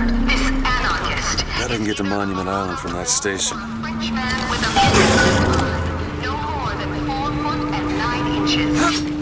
murdered this anarchist. I didn't get to Monument Island from that station. French man with a no more than 4 foot and 9 inches.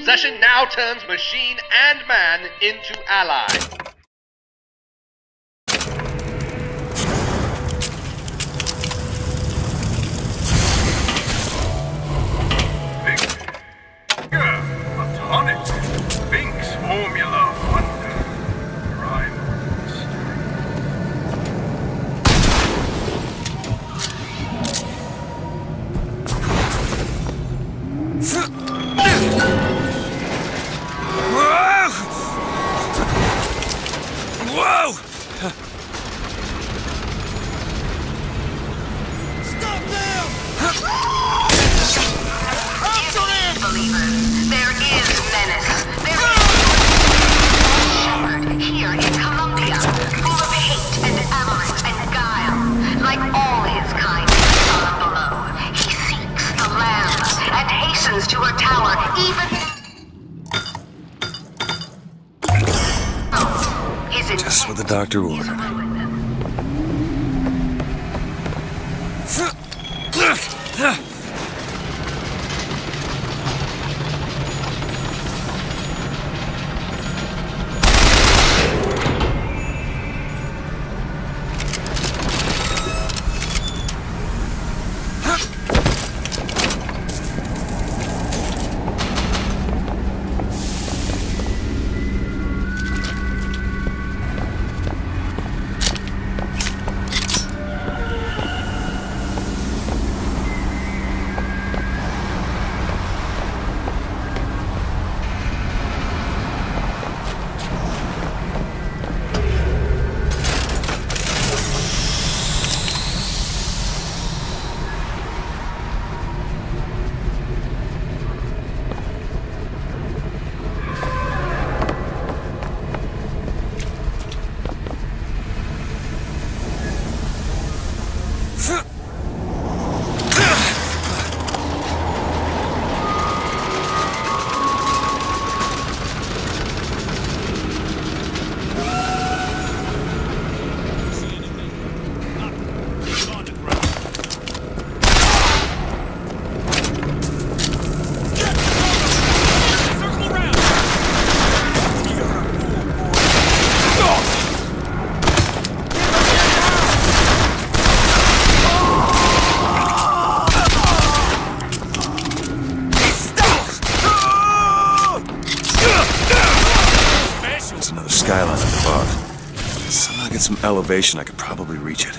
Possession now turns machine and man into ally. Bink. Yeah, a tonic. Bink's formula of wonder. Rhyme and mystery. Whoa! Stop them! Believers, there is menace. There is shepherd here in Colombia, full of hate and avarice and guile. Like all his kind far below, he seeks the lamb and hastens to her tower, even. Just what the doctor ordered. skyline up above. If somehow I get some elevation, I could probably reach it.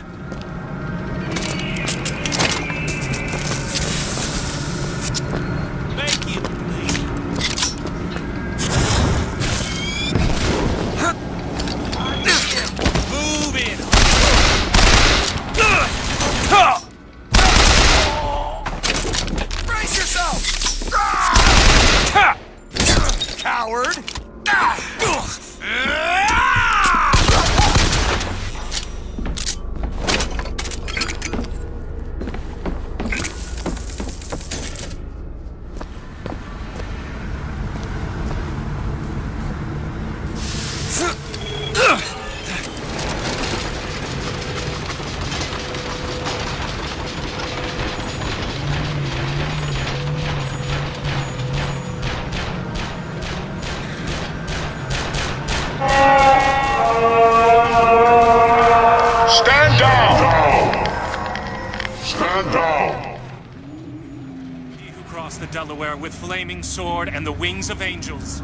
Sword and the wings of angels.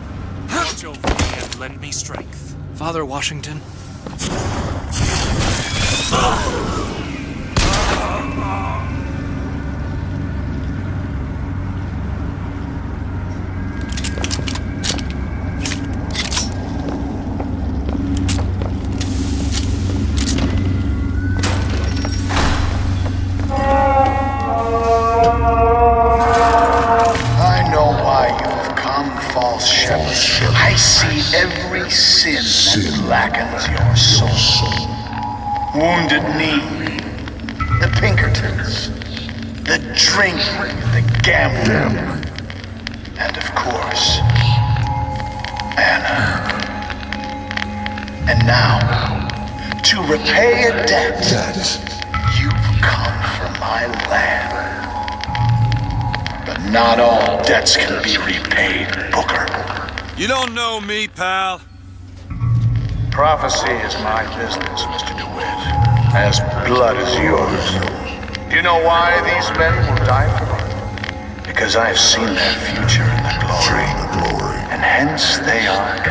Watch over me and lend me strength. Father Washington. Wounded Knee, the Pinkertons, the drink, the gambling, and of course, Anna. And now, to repay a debt, you've come from my land. But not all debts can be repaid, Booker. You don't know me, pal. Prophecy is my business, Mr. DeWitt, as blood is yours. You know why these men will die for? Because I have seen their future in the glory, and hence they are